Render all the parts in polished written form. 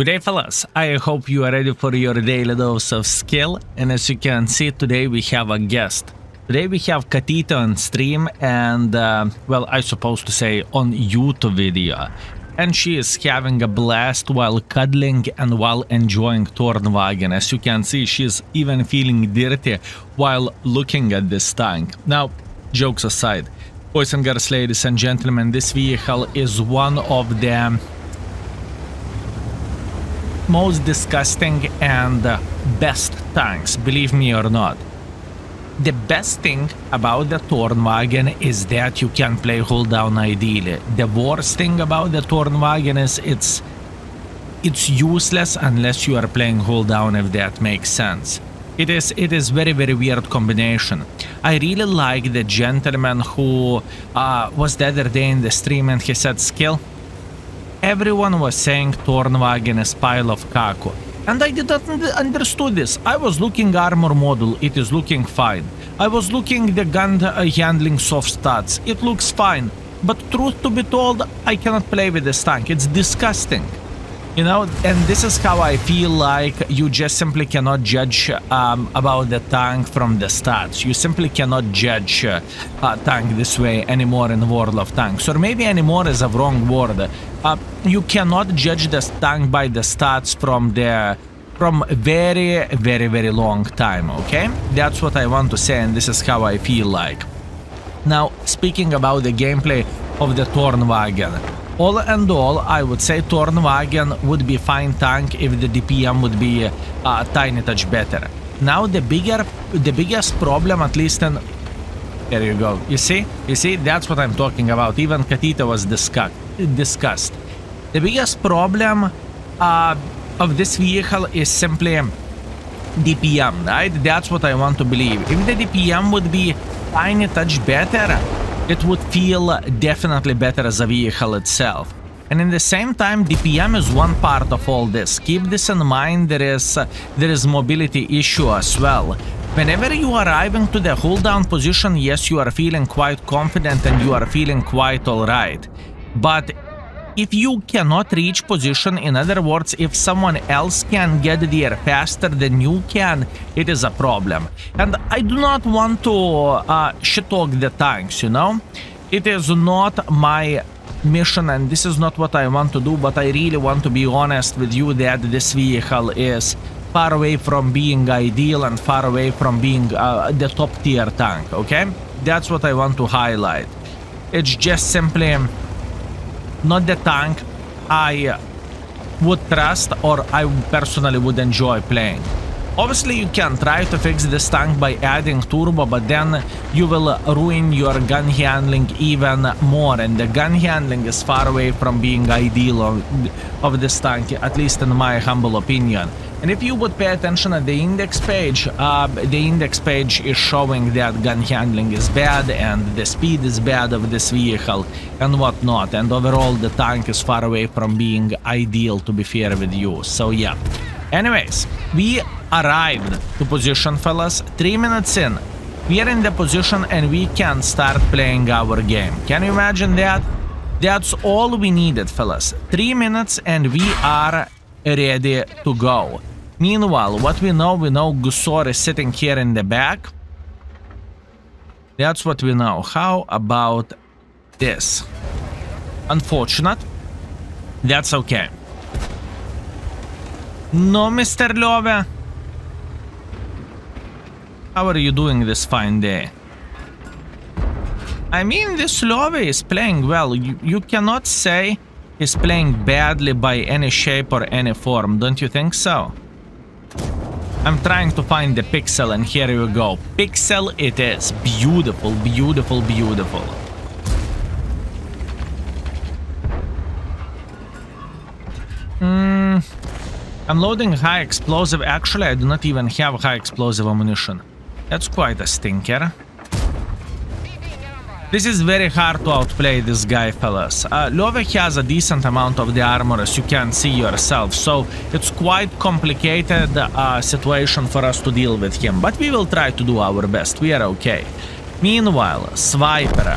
Good day, fellas. I hope you are ready for your daily dose of skill, and as you can see, today we have a guest. Today we have Katita on stream and, well, I supposed to say on YouTube video. And she is having a blast while cuddling and while enjoying TORNVAGN. As you can see, she's even feeling dirty while looking at this tank. Now, jokes aside, boys and girls, ladies and gentlemen, this vehicle is one of the most disgusting and best tanks, believe me or not. The best thing about the TORNVAGN is that you can play hold-down ideally. The worst thing about the TORNVAGN is it's useless unless you are playing hold-down, if that makes sense. It is very, very weird combination. I really like the gentleman who was the other day in the stream and he said skill. Everyone was saying TORNVAGN is pile of caco. And I did not understood this. I was looking armor module, it is looking fine. I was looking the gun handling soft stats, it looks fine. But truth to be told, I cannot play with this tank, it's disgusting. You know, and this is how I feel like you just simply cannot judge about the tank from the stats. You simply cannot judge tank this way anymore in World of Tanks. Or maybe anymore is a wrong word. You cannot judge the tank by the stats from very, very long time, okay? That's what I want to say, and this is how I feel like. Now, speaking about the gameplay of the TORNVAGN. All and all, I would say TORNVAGN would be fine tank if the DPM would be a tiny touch better. Now the biggest problem, at least, and there you go. You see, that's what I'm talking about. Even Katita was discussed. The biggest problem of this vehicle is simply DPM, right? That's what I want to believe. If the DPM would be tiny touch better, it would feel definitely better as a vehicle itself. And in the same time, DPM is one part of all this. Keep this in mind, there is mobility issue as well. Whenever you are arriving to the hold down position, yes, you are feeling quite confident and you are feeling quite alright. But if you cannot reach position, in other words, if someone else can get there faster than you can, it is a problem. And I do not want to shit talk the tanks, you know? It is not my mission and this is not what I want to do, but I really want to be honest with you that this vehicle is far away from being ideal and far away from being the top tier tank, okay? That's what I want to highlight. It's just simply not the tank I would trust or I personally would enjoy playing. Obviously, you can try to fix this tank by adding turbo, but then you will ruin your gun handling even more, and the gun handling is far away from being ideal of this tank, at least in my humble opinion. And if you would pay attention at the index page is showing that gun handling is bad and the speed is bad of this vehicle and whatnot. And overall, the tank is far away from being ideal, to be fair with you. So yeah. Anyways, we arrived to position, fellas. 3 minutes in. We are in the position and we can start playing our game. Can you imagine that? That's all we needed, fellas. 3 minutes and we are ready to go. Meanwhile, what we know Gusor is sitting here in the back. That's what we know. How about this? Unfortunate. That's okay. No, Mr. LoVe. How are you doing this fine day? I mean, this LoVe is playing well. You cannot say he's playing badly by any shape or any form, don't you think so? I'm trying to find the pixel and here you go. Pixel it is. Beautiful, beautiful, beautiful. I'm loading high explosive. Actually, I do not even have high explosive ammunition. That's quite a stinker. This is very hard to outplay this guy, fellas. LoVe has a decent amount of the armor, as you can see yourself, so it's quite complicated situation for us to deal with him, but we will try to do our best. We are okay. Meanwhile, Swiper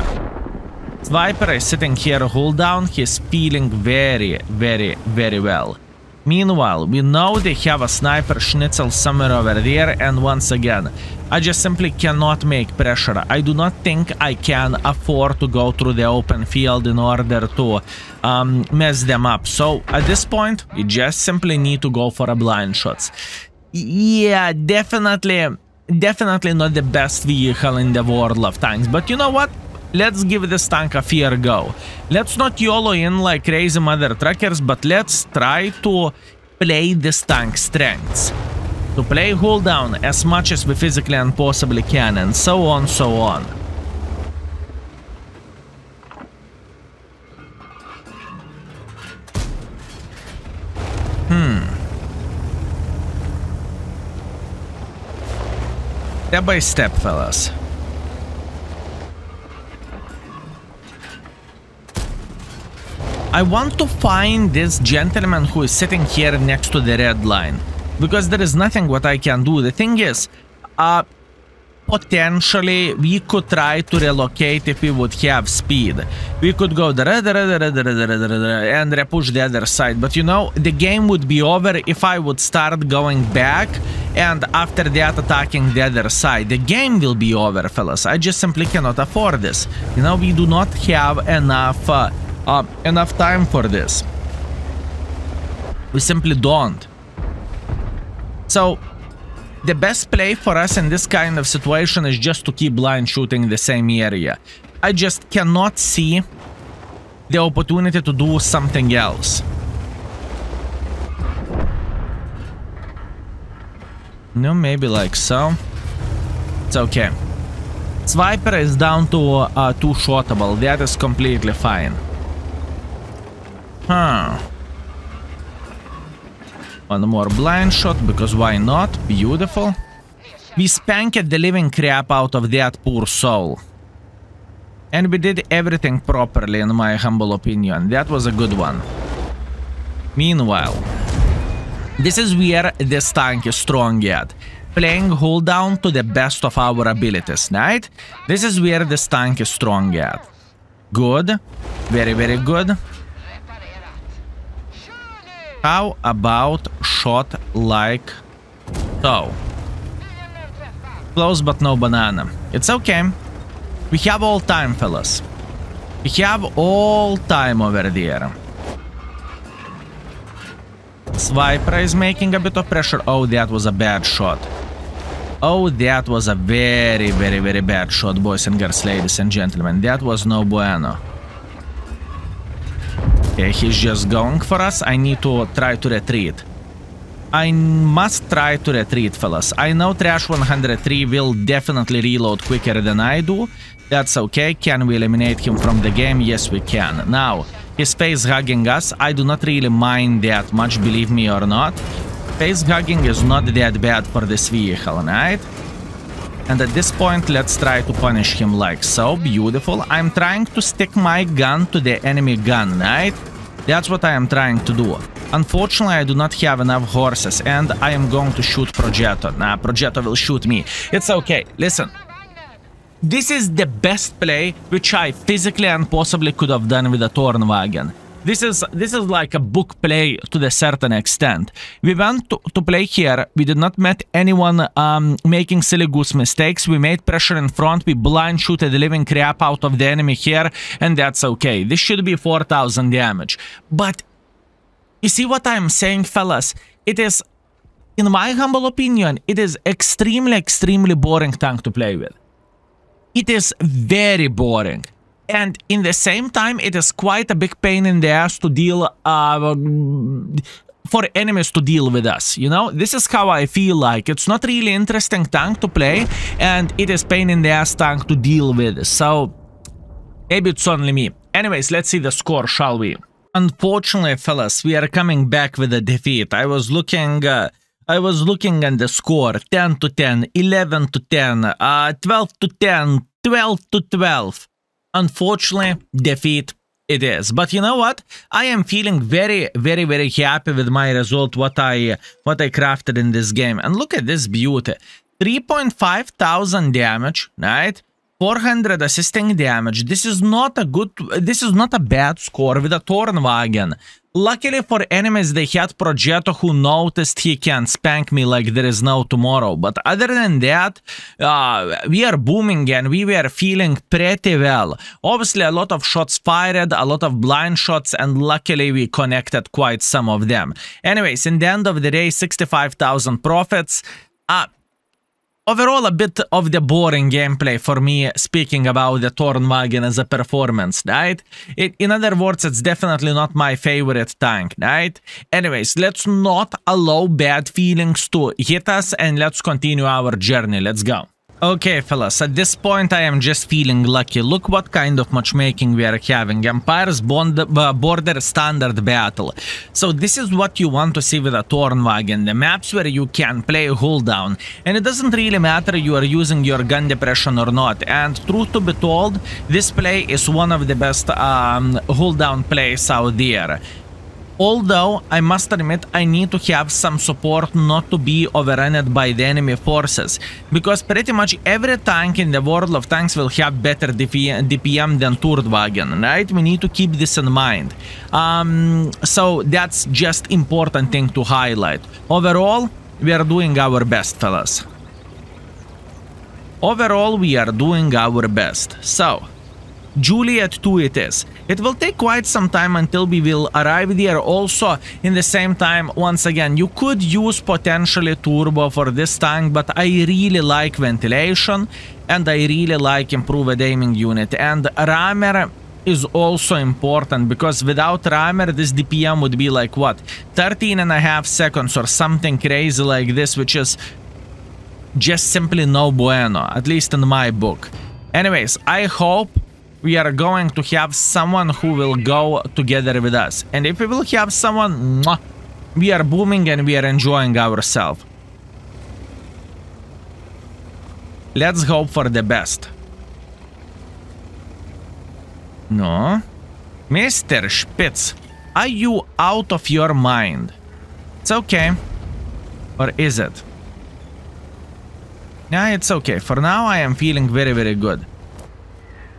is sitting here hold down. He's feeling very, very, very well. Meanwhile, we know they have a sniper schnitzel somewhere over there, and once again, I just simply cannot make pressure. I do not think I can afford to go through the open field in order to mess them up. So at this point, we just simply need to go for a blind shots. Yeah, definitely not the best vehicle in the World of Tanks, but you know what? Let's give this tank a fair go. Let's not YOLO in like crazy mother truckers, but let's try to play this tank's strengths. To play hold down as much as we physically and possibly can, and so on, so on. Step by step, fellas. I want to find this gentleman who is sitting here next to the red line, because there is nothing what I can do. The thing is, potentially we could try to relocate if we would have speed. We could go and re-push the other side, but you know, the game would be over if I would start going back and after that attacking the other side. The game will be over, fellas. I just simply cannot afford this. You know, we do not have enough... enough time for this. We simply don't. So the best play for us in this kind of situation is just to keep blind shooting the same area. I just cannot see the opportunity to do something else. No, maybe like so. It's okay. Swiper is down to two shottable. That is completely fine. Huh. One more blind shot, because why not? Beautiful. We spanked the living crap out of that poor soul. And we did everything properly, in my humble opinion. That was a good one. Meanwhile, this is where this tank is strong at. Playing hold down to the best of our abilities, right? This is where this tank is strong at. Good. Very, very good. How about shot like so? Close but no banana. It's okay. We have all time, fellas. We have all time over there. Swiper is making a bit of pressure. Oh, that was a bad shot. Oh, that was a very, very, very bad shot, boys and girls, ladies and gentlemen. That was no bueno. Okay, he's just going for us. I need to try to retreat. I must try to retreat, fellas. I know Trash 103 will definitely reload quicker than I do. That's okay. Can we eliminate him from the game? Yes, we can. Now, his face-hugging us. I do not really mind that much, believe me or not. Face-hugging is not that bad for this vehicle, right? And at this point, let's try to punish him like so. Beautiful. I'm trying to stick my gun to the enemy gun, right? That's what I am trying to do. Unfortunately, I do not have enough horses, and I am going to shoot Progetto. Nah, Progetto will shoot me. It's okay. Listen. This is the best play which I physically and possibly could have done with a Tornvagen. This is like a book play to a certain extent. We went to play here. We did not met anyone making silly goose mistakes. We made pressure in front. We blind shooted the living crap out of the enemy here, and that's okay. This should be 4,000 damage. But you see what I'm saying, fellas? It is, in my humble opinion, it is extremely, extremely boring tank to play with. It is very boring. And in the same time, it is quite a big pain in the ass to deal for enemies to deal with us, you know? This is how I feel like. It's not really interesting tank to play, and it is pain in the ass tank to deal with. So, maybe it's only me. Anyways, let's see the score, shall we? Unfortunately, fellas, we are coming back with a defeat. I was looking at the score. 10 to 10, 11 to 10, 12 to 10, 12 to 12. Unfortunately, defeat it is. But you know what? I am feeling very, very, very happy with my result, what I crafted in this game. And look at this beauty. 3,500 damage, right? 400 assisting damage. This is not a good, this is not a bad score with a Tornvagen. Luckily for enemies, they had Progetto, who noticed he can spank me like there is no tomorrow. But other than that, we are booming and we were feeling pretty well. Obviously, a lot of shots fired, a lot of blind shots, and luckily we connected quite some of them. Anyways, in the end of the day, 65,000 profits. Overall, a bit of the boring gameplay for me, speaking about the Tornvagen as a performance, right? In other words, it's definitely not my favorite tank, right? Anyways, let's not allow bad feelings to hit us and let's continue our journey. Let's go. Okay, fellas, at this point I am just feeling lucky. Look what kind of matchmaking we are having. Empire's Border Standard Battle. So this is what you want to see with a Tornvagen. The maps where you can play cooldown. And it doesn't really matter you are using your gun depression or not. And truth to be told, this play is one of the best cooldown plays out there. Although, I must admit, I need to have some support not to be overrun by the enemy forces, because pretty much every tank in the World of Tanks will have better DPM than Tornvagen, right? We need to keep this in mind. So that's just important thing to highlight. Overall, we are doing our best, fellas. Overall, we are doing our best. So, Juliet 2 it is. It will take quite some time until we will arrive there. Also, in the same time, once again, you could use potentially turbo for this tank, but I really like ventilation and I really like improved aiming unit. And rammer is also important, because without rammer, this DPM would be like what, 13.5 seconds or something crazy like this, which is just simply no bueno, at least in my book. Anyways, I hope we are going to have someone who will go together with us. And if we will have someone, we are booming and we are enjoying ourselves. Let's hope for the best. No. Mr. Spitz, are you out of your mind? It's okay. Or is it? Nah, it's okay. For now, I am feeling very, very good.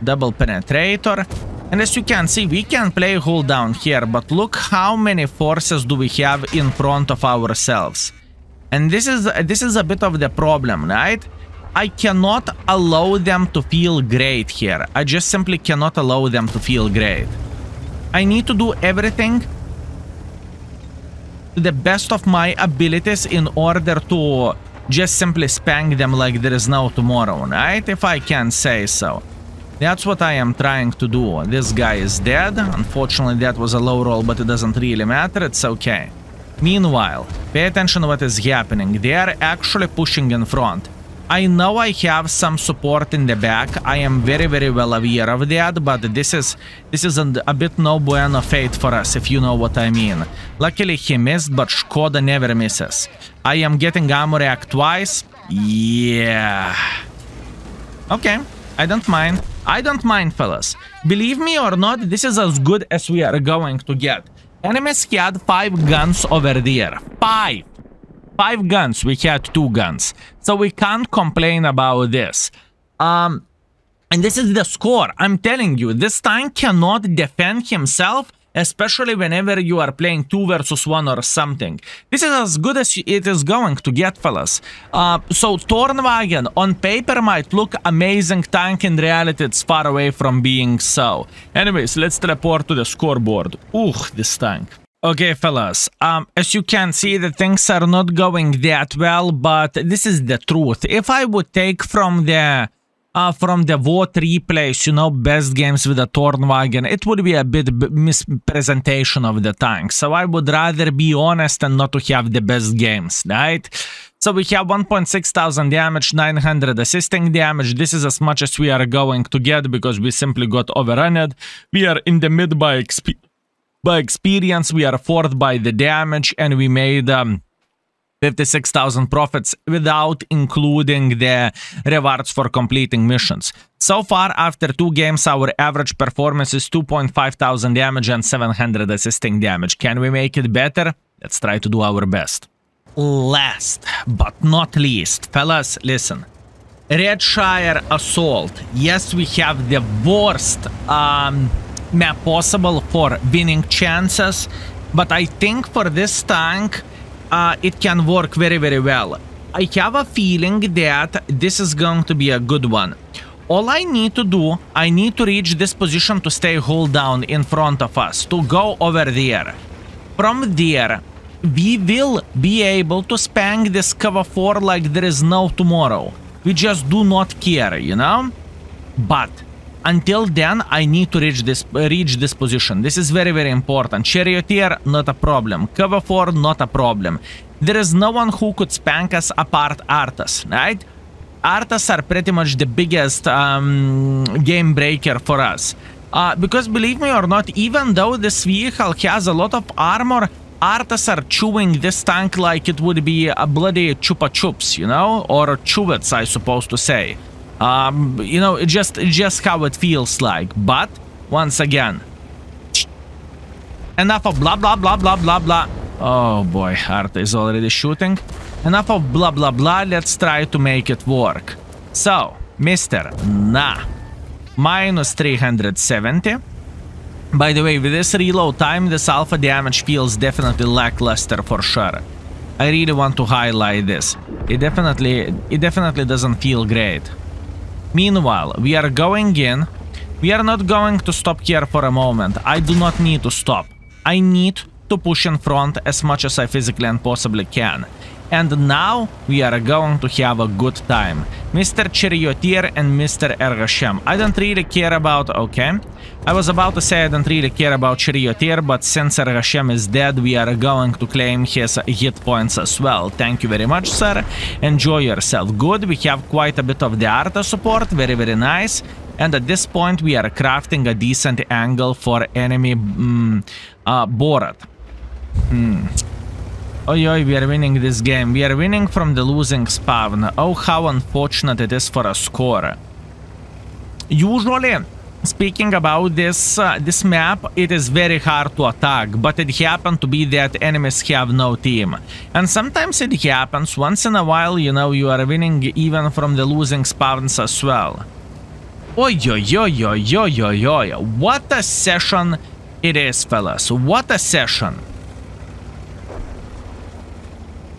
Double penetrator, and as you can see, we can play hold down here, but look how many forces do we have in front of ourselves. And this is a bit of the problem, right? I cannot allow them to feel great here. I just simply cannot allow them to feel great. I need to do everything to the best of my abilities in order to just simply spank them like there is no tomorrow, right? If I can say so. That's what I am trying to do. This guy is dead. Unfortunately, that was a low roll, but it doesn't really matter. It's okay. Meanwhile, pay attention to what is happening. They are actually pushing in front. I know I have some support in the back. I am very, very well aware of that, but this is a bit no bueno fate for us, if you know what I mean. Luckily, he missed, but Škoda never misses. I am getting armor rack twice. Yeah. Okay. I don't mind. I don't mind, fellas. Believe me or not, this is as good as we are going to get. Enemies had 5 guns over there. 5 guns. We had 2 guns. So we can't complain about this. And this is the score. I'm telling you, this tank cannot defend himself, especially whenever you are playing 2 versus 1 or something. This is as good as it is going to get, fellas. So Tornvagen on paper might look amazing tank, in reality it's far away from being so. Anyways, let's teleport to the scoreboard. Ooh, this tank. Okay, fellas, as you can see, the things are not going that well, but this is the truth. If I would take from the vote replays, you know, best games with a Tornvagen, it would be a bit mispresentation of the tank. So I would rather be honest and not to have the best games, right? So we have 1,600 damage, 900 assisting damage. This is as much as we are going to get because we simply got overrun. We are in the mid by experience, we are fourth by the damage, and we made 56,000 profits without including the rewards for completing missions. So far, after 2 games, our average performance is 2,500 damage and 700 assisting damage. Can we make it better? Let's try to do our best. Last but not least, fellas, listen. Redshire Assault. Yes, we have the worst map possible for winning chances, but I think for this tank it can work very, very well. I have a feeling that this is going to be a good one. All I need to do, I need to reach this position to stay hold down in front of us, to go over there. From there, we will be able to spank this cover 4 like there is no tomorrow. We just do not care, you know? But until then, I need to reach this position. This is very, very important. Charioteer, not a problem. Cover 4, not a problem. There is no one who could spank us apart Artas, right? Artas are pretty much the biggest game breaker for us. Because believe me or not, even though this vehicle has a lot of armor, Artas are chewing this tank like it would be a bloody chupa chups, you know, or chewits, I suppose to say. You know, it's just how it feels like. But once again, enough of blah blah blah blah blah blah. Oh boy, Arta is already shooting. Enough of blah blah blah. Let's try to make it work. So, Mister, nah. Minus 370. By the way, with this reload time, this alpha damage feels definitely lackluster for sure. I really want to highlight this. It definitely doesn't feel great. Meanwhile, we are going in. We are not going to stop here for a moment. I do not need to stop. I need to push in front as much as I physically and possibly can. And now we are going to have a good time. Mr. Charioteer and Mr. Ergashem. I don't really care about... Okay. I was about to say I don't really care about Charioteer, but since Ergashem is dead, we are going to claim his hit points as well. Thank you very much, sir. Enjoy yourself. Good. We have quite a bit of the Arta support. Very, very nice. And at this point, we are crafting a decent angle for enemy Borat. Oi, we are winning this game. We are winning from the losing spawn. Oh, how unfortunate it is for a score. Usually, speaking about this map, it is very hard to attack, but it happened to be that enemies have no team. And sometimes it happens. Once in a while, you know, you are winning even from the losing spawns as well. Oi, oi, oi, oi, oi, oi, oi. What a session it is, fellas. What a session.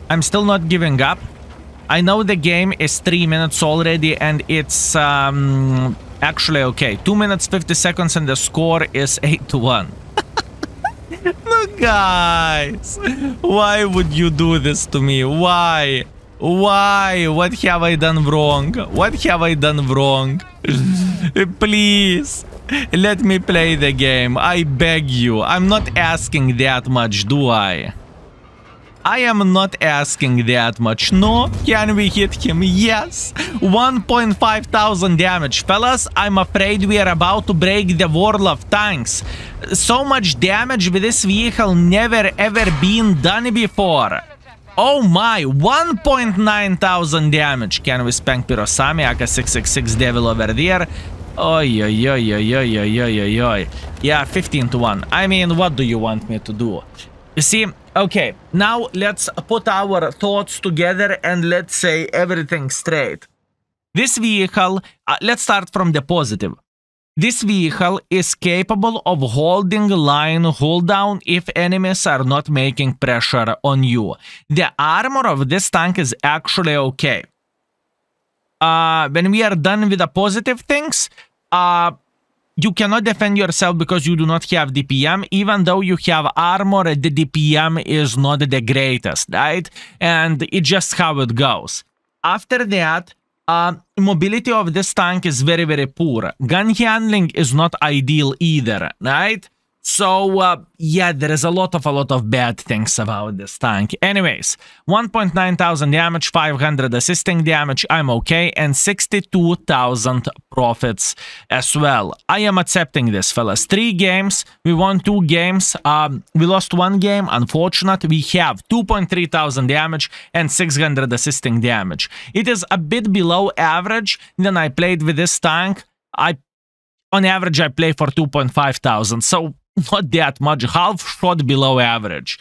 I'm still not giving up. I know the game is 3 minutes already and it's actually okay. 2 minutes 50 seconds and the score is 8-1. No, guys. Why would you do this to me? Why? Why? What have I done wrong? What have I done wrong? Please. Let me play the game. I beg you. I'm not asking that much, do I? I am not asking that much. No, can we hit him? Yes. 1,500 damage. Fellas, I'm afraid we are about to break the World of Tanks. So much damage with this vehicle never ever been done before. Oh my, 1,900 damage. Can we spank Pyrosami, AK-666 devil over there? Oi, oi, oi, oi, oi, oi, oi, oi. Yeah, 15-1. I mean, what do you want me to do? You see... Okay, now let's put our thoughts together and let's say everything straight. This vehicle, let's start from the positive. This vehicle is capable of holding line hold down if enemies are not making pressure on you. The armor of this tank is actually okay. When we are done with the positive things, you cannot defend yourself because you do not have DPM. Even though you have armor, the DPM is not the greatest, right? And it's just how it goes. After that, mobility of this tank is very, very poor. Gun handling is not ideal either, right? So, yeah, there is a lot of bad things about this tank. Anyways, 1,900 damage, 500 assisting damage, I'm okay, and 62,000 profits as well. I am accepting this, fellas. 3 games, we won 2 games, we lost 1 game, unfortunate. We have 2,300 damage and 600 assisting damage. It is a bit below average than I played with this tank. On average, I play for 2,500, so... Not that much, half shot below average.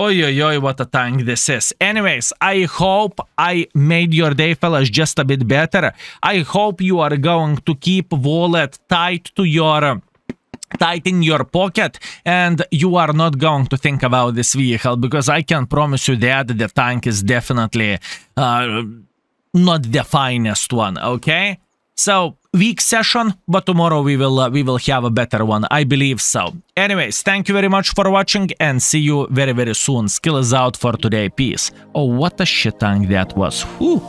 Oi, oi, oi, what a tank this is. Anyways, I hope I made your day, fellas, just a bit better. I hope you are going to keep wallet tight to your... tight in your pocket, and you are not going to think about this vehicle, because I can promise you that the tank is definitely not the finest one. Okay, so weak session, but tomorrow we will have a better one, I believe so. Anyways, thank you very much for watching, and see you very, very soon. Skill is out for today. Peace. Oh, what a shit tank that was. Whew.